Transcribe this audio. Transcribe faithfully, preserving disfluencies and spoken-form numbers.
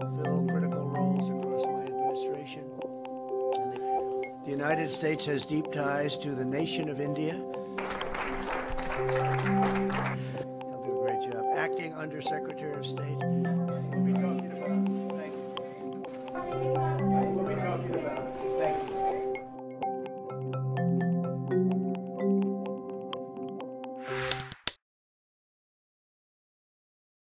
fulfill critical roles across my administration. The United States has deep ties to the nation of India. He'll do a great job. Acting Undersecretary of State.